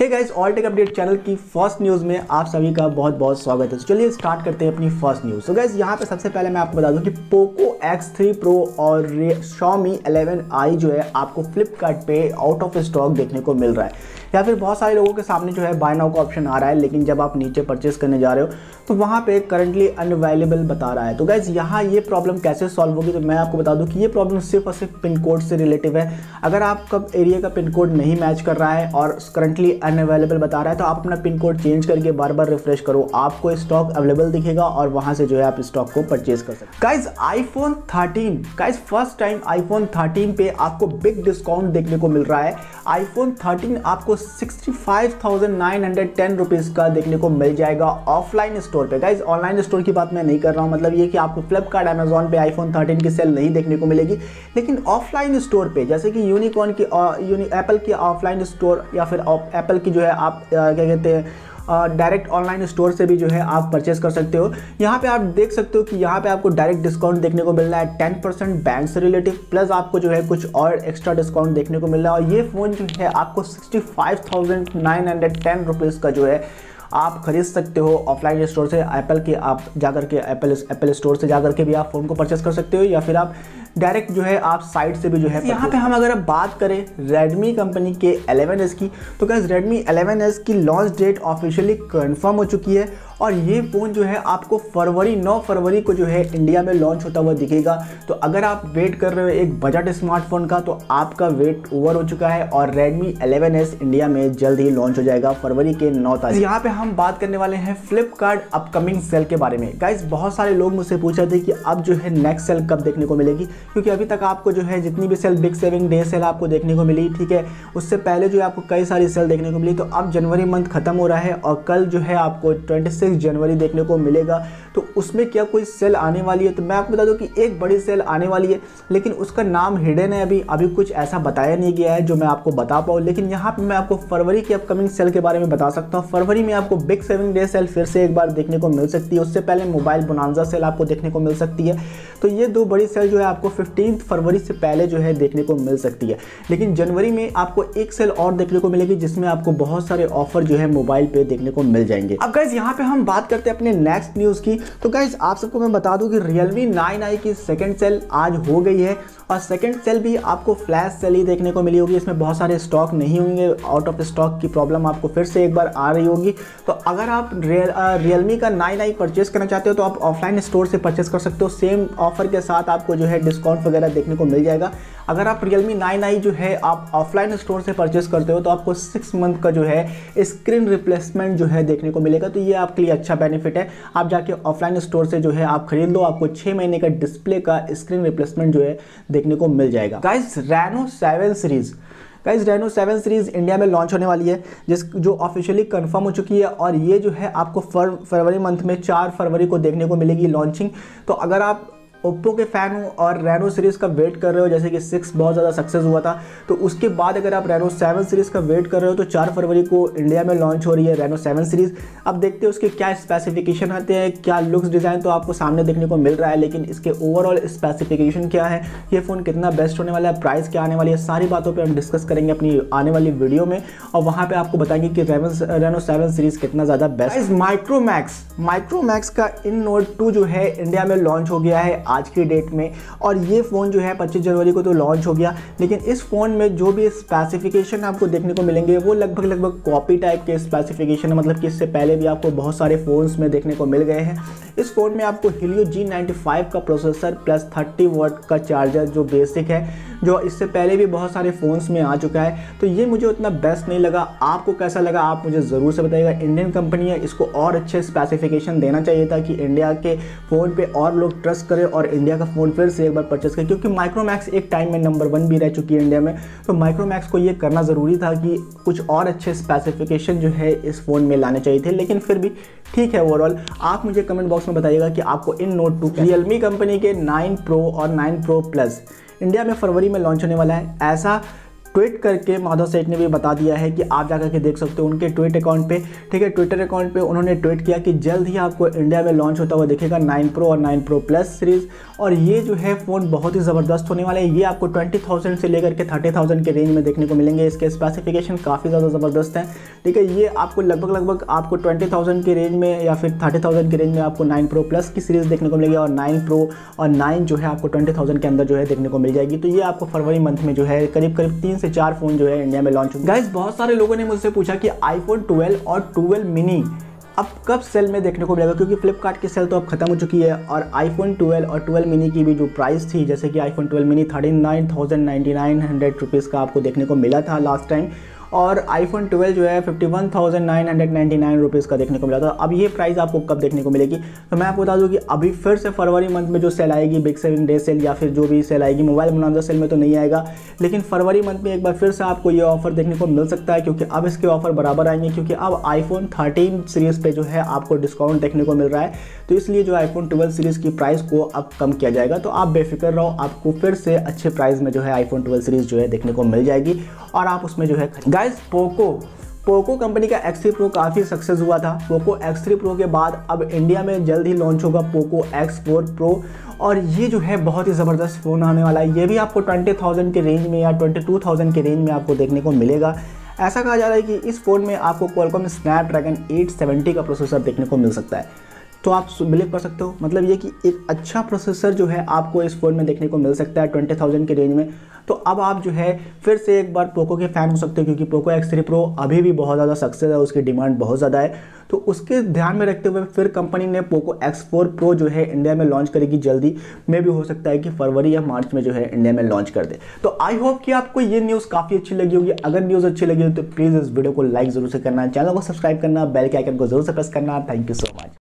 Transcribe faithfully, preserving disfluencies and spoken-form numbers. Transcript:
हे guys, all tech update channel की first news में आप सभी का बहुत बहुत स्वागत है। तो चलिए स्टार्ट करते हैं अपनी फर्स्ट न्यूज़। तो गाइस यहाँ पे सबसे पहले मैं आपको बता दूं कि पोको एक्स थ्री Pro और Realme इलेवन आई जो है आपको फ्लिपकार्ट पे आउट ऑफ स्टॉक देखने को मिल रहा है, या फिर बहुत सारे लोगों के सामने जो है बाय नाउ का ऑप्शन आ रहा है, लेकिन जब आप नीचे परचेस करने जा रहे हो तो वहाँ पे करंटली अनअवेलेबल बता रहा है। तो गाइज़ यहाँ ये प्रॉब्लम कैसे सॉल्व होगी, तो मैं आपको बता दूं कि ये प्रॉब्लम सिर्फ और सिर्फ पिन कोड से रिलेटिव है। अगर आपका एरिया का पिन कोड नहीं मैच कर रहा है और करंटली अनअवेलेबल बता रहा है, तो आप अपना पिन कोड चेंज करके बार बार रिफ्रेश करो, आपको स्टॉक अवेलेबल दिखेगा और वहाँ से जो है आप स्टॉक को परचेज कर सकते। Guys iPhone thirteen guys first time iPhone thirteen पे आपको बिग डिस्काउंट देखने को मिल रहा है। आईफोन थर्टीन आपको sixty five thousand nine hundred ten rupees का देखने को मिल जाएगा ऑफलाइन स्टोर पे। गाइज ऑनलाइन स्टोर की बात मैं नहीं कर रहा हूँ, मतलब ये कि आपको फ्लिपकार्ट अमेजॉन पे आईफोन थर्टीन की सेल नहीं देखने को मिलेगी, लेकिन ऑफलाइन स्टोर पे जैसे कि यूनिकॉर्न की एप्पल की ऑफलाइन स्टोर या फिर एप्पल की जो है आप क्या कहते हैं डायरेक्ट ऑनलाइन स्टोर से भी जो है आप परचेस कर सकते हो। यहाँ पे आप देख सकते हो कि यहाँ पे आपको डायरेक्ट डिस्काउंट देखने को मिल रहा है टेन परसेंट बैंक से रिलेटिव, प्लस आपको जो है कुछ और एक्स्ट्रा डिस्काउंट देखने को मिल रहा है। और ये फ़ोन जो है आपको sixty five thousand nine hundred ten rupees का जो है आप खरीद सकते हो ऑफलाइन स्टोर से। एप्पल के आप जाकर के एप्पल एप्पल स्टोर से जाकर के भी आप फ़ोन को परचेस कर सकते हो, या फिर आप डायरेक्ट जो है आप साइट से भी जो है। यहाँ पे हम अगर आप बात करें रेडमी कंपनी के इलेवन एस की, तो गाइस रेडमी इलेवन एस की लॉन्च डेट ऑफिशियली कंफर्म हो चुकी है और ये फ़ोन जो है आपको फरवरी नौ फरवरी को जो है इंडिया में लॉन्च होता हुआ दिखेगा। तो अगर आप वेट कर रहे हो एक बजट स्मार्टफोन का, तो आपका वेट ओवर हो चुका है और रेडमी इलेवन एस इंडिया में जल्द ही लॉन्च हो जाएगा फरवरी के नौ तारीख। यहाँ पर हम बात करने वाले हैं फ्लिपकार्ट अपकमिंग सेल के बारे में। गाइज बहुत सारे लोग मुझसे पूछ रहे थे कि अब जो है नेक्स्ट सेल कब देखने को मिलेगी, क्योंकि अभी तक आपको जो है जितनी भी sale big saving day sale आपको देखने को मिली, ठीक है, उससे पहले जो है आपको कई सारी सेल देखने को मिली। तो अब जनवरी मंथ खत्म हो रहा है और कल जो है आपको छब्बीस जनवरी देखने को मिलेगा। तो उसमें क्या कोई सेल आने वाली है, तो मैं आपको बता दूं कि एक बड़ी सेल आने वाली है, लेकिन उसका नाम हिडन है, अभी अभी कुछ ऐसा बताया नहीं गया है जो मैं आपको बता पाऊँ। लेकिन यहाँ पर मैं आपको फरवरी की अपकमिंग सेल के बारे में बता सकता हूँ। फरवरी में आपको बिग सेविंग डे सेल फिर से एक बार देखने को मिल सकती है, उससे पहले मोबाइल बोनांजा सेल आपको देखने को मिल सकती है। तो ये दो बड़ी सेल जो है आपको फिफ्टीन फरवरी से पहले जो है देखने को मिल सकती है। लेकिन जनवरी में आपको एक सेल और देखने को मिलेगी जिसमें आपको बहुत सारे ऑफर जो है मोबाइल पे देखने को मिल जाएंगे। अब गाइज यहाँ पे हम बात करते हैं अपने नेक्स्ट न्यूज़ की। तो गाइज आप सबको मैं बता दूं कि Realme नाइन आई की सेकंड सेल आज हो गई है और सेकंड सेल भी आपको फ्लैश सेल ही देखने को मिली होगी। इसमें बहुत सारे स्टॉक नहीं होंगे, आउट ऑफ स्टॉक की प्रॉब्लम आपको फिर से एक बार आ रही होगी। तो अगर आप रियल रियलमी का नाइन आई परचेस करना चाहते हो तो आप ऑफलाइन स्टोर से परचेस कर सकते हो, सेम ऑफर के साथ आपको जो है डिस्काउंट वगैरह देखने को मिल जाएगा। अगर आप रियलमी नाइन आई जो है आप ऑफलाइन स्टोर से परचेस करते हो तो आपको सिक्स मंथ का जो है स्क्रीन रिप्लेसमेंट जो है देखने को मिलेगा। तो ये आपके लिए अच्छा बेनिफिट है, आप जाके ऑफलाइन स्टोर से जो है आप खरीद लो, आपको छः महीने का डिस्प्ले का स्क्रीन रिप्लेसमेंट जो है देखने को मिल जाएगा। Guys Reno seven series guys Reno seven series India में लॉन्च होने वाली है, जिस जो ऑफिशियली कंफर्म हो चुकी है और ये जो है आपको फर, फरवरी मंथ में चार फरवरी को देखने को मिलेगी लॉन्चिंग। तो अगर आप ओप्पो के फ़ैन हो और रेनो सीरीज़ का वेट कर रहे हो, जैसे कि सिक्स बहुत ज़्यादा सक्सेस हुआ था, तो उसके बाद अगर आप रेनो सेवन सीरीज़ का वेट कर रहे हो तो चार फरवरी को इंडिया में लॉन्च हो रही है रेनो सेवन सीरीज़। अब देखते हो उसके क्या स्पेसिफिकेशन आते हैं, क्या लुक्स डिज़ाइन तो आपको सामने देखने को मिल रहा है, लेकिन इसके ओवरऑल स्पेसिफिकेशन क्या है, ये फ़ोन कितना बेस्ट होने वाला है, प्राइस क्या आने वाली है, सारी बातों पर हम डिस्कस करेंगे अपनी आने वाली वीडियो में और वहाँ पर आपको बताएंगे कि रेनो सेवन सीरीज़ कितना ज़्यादा बेस्ट है। माइक्रोमैक्स माइक्रोमैक्स का इन नोट टू जो है इंडिया में लॉन्च हो गया है आज की डेट में और ये फ़ोन जो है पच्चीस जनवरी को तो लॉन्च हो गया। लेकिन इस फ़ोन में जो भी स्पेसिफिकेशन आपको देखने को मिलेंगे वो लगभग लगभग कॉपी टाइप के स्पेसिफिकेशन है, मतलब कि इससे पहले भी आपको बहुत सारे फ़ोन्स में देखने को मिल गए हैं। इस फ़ोन में आपको हीलियो जी नाइन्टी फाइव का प्रोसेसर प्लस थर्टी वाट का चार्जर जो बेसिक है, जो इससे पहले भी बहुत सारे फ़ोन्स में आ चुका है। तो ये मुझे उतना बेस्ट नहीं लगा, आपको कैसा लगा आप मुझे ज़रूर से बताइएगा। इंडियन कंपनी है, इसको और अच्छे स्पेसिफिकेशन देना चाहिए था कि इंडिया के फ़ोन पे और लोग ट्रस्ट करें और इंडिया का फ़ोन फिर से एक बार परचेस करें, क्योंकि माइक्रोमैक्स एक टाइम में नंबर वन भी रह चुकी है इंडिया में। तो माइक्रोमैक्स को ये करना ज़रूरी था कि कुछ और अच्छे स्पेसिफिकेशन जो है इस फ़ोन में लाने चाहिए थे, लेकिन फिर भी ठीक है। ओवरऑल आप मुझे कमेंट बॉक्स में बताइएगा कि आपको इन नोट टू रियलमी कंपनी के नाइन प्रो और नाइन प्रो प्लस इंडिया में फरवरी में लॉन्च होने वाला है, ऐसा ट्वीट करके माधव सेठ ने भी बता दिया है कि आप जाकर के देख सकते हो उनके ट्वीट अकाउंट पे, ठीक है, ट्विटर अकाउंट पे उन्होंने ट्वीट किया कि जल्द ही आपको इंडिया में लॉन्च होता हुआ दिखेगा नाइन प्रो और नाइन प्रो प्लस सीरीज़। और ये जो है फ़ोन बहुत ही ज़बरदस्त होने वाला है, ये आपको ट्वेंटी थाउजेंड से लेकर के थर्टी थाउजेंड के रेंज में देखने को मिलेंगे। इसके स्पेसिफिकेशन काफ़ी ज़्यादा ज़बरदस्त हैं, ठीक है, ये आपको लगभग लगभग आपको ट्वेंटी थाउजेंड के रेंज में या फिर थर्टी थाउजेंड के रेंज में आपको नाइन प्रो प्लस की सीरीज़ देखने को मिलेगी और नाइन प्रो और नाइन जो है आपको ट्वेंटी थाउजेंड के अंदर जो है देखने को मिल जाएगी। तो ये आपको फरवरी मंथ में जो है करीब करीब तीन से चार फोन जो है इंडिया में लॉन्च होंगे। गाइस, बहुत सारे लोगों ने मुझसे पूछा कि आईफोन ट्वेल्व और ट्वेल्व मिनी अब कब सेल में देखने को मिलेगा, क्योंकि फ्लिपकार्ट की सेल तो अब खत्म हो चुकी है और आईफोन ट्वेल्व और ट्वेल्व मिनी की भी जो प्राइस थी, जैसे कि iPhone twelve mini thirty nine thousand ninety nine hundred rupees का आपको देखने को मिला था लास्ट टाइम, और iPhone ट्वेल्व जो है fifty one thousand nine hundred ninety nine rupees का देखने को मिला था। अब ये प्राइस आपको कब देखने को मिलेगी, तो मैं आपको बता दूं कि अभी फिर से फरवरी मंथ में जो सेल आएगी, बिग सेविंग डे सेल या फिर जो भी सेल आएगी, मोबाइल मुनाजा सेल में तो नहीं आएगा, लेकिन फरवरी मंथ में एक बार फिर से आपको ये ऑफर देखने को मिल सकता है, क्योंकि अब इसके ऑफर बराबर आएंगे, क्योंकि अब आईफोन थर्टीन सीरीज़ पर जो है आपको डिस्काउंट देखने को मिल रहा है, तो इसलिए जो आईफोन ट्वेल्व सीरीज़ की प्राइस को अब कम किया जाएगा। तो आप बेफिक्र रहो, आपको फिर से अच्छे प्राइस में जो है आईफोन ट्वेल्व सीरीज़ जो है देखने को मिल जाएगी और आप उसमें जो है। गाइस, पोको पोको कंपनी का एक्स थ्री प्रो काफ़ी सक्सेस हुआ था। पोको एक्स थ्री प्रो के बाद अब इंडिया में जल्द ही लॉन्च होगा पोको एक्स फोर प्रो, और ये जो है बहुत ही ज़बरदस्त फ़ोन आने वाला है। ये भी आपको ट्वेंटी थाउजेंड के रेंज में या ट्वेंटी टू थाउजेंड के रेंज में आपको देखने को मिलेगा। ऐसा कहा जा रहा है कि इस फ़ोन में आपको क्वालकॉम स्नैपड्रैगन एट सेवेंटी का प्रोसेसर देखने को मिल सकता है, तो आप बिलीव कर सकते हो, मतलब ये कि एक अच्छा प्रोसेसर जो है आपको इस फ़ोन में देखने को मिल सकता है ट्वेंटी थाउजेंड के रेंज में। तो अब आप जो है फिर से एक बार पोको के फ़ैन हो सकते हो, क्योंकि पोको एक्स थ्री प्रो अभी भी बहुत ज़्यादा सक्सेस है, उसकी डिमांड बहुत ज़्यादा है, तो उसके ध्यान में रखते हुए फिर कंपनी ने पोको एक्स फोर प्रो जो है इंडिया में लॉन्च करेगी जल्दी में, भी हो सकता है कि फरवरी या मार्च में जो है इंडिया में लॉन्च कर दे। तो आई होप कि आपको ये न्यूज़ काफ़ी अच्छी लगी होगी। अगर न्यूज़ अच्छी लगी हो तो प्लीज़ इस वीडियो को लाइक ज़रूर से करना, चैनल को सब्सक्राइब करना, बेल के आइकन को जरूर से प्रेस करना। Thank you so much.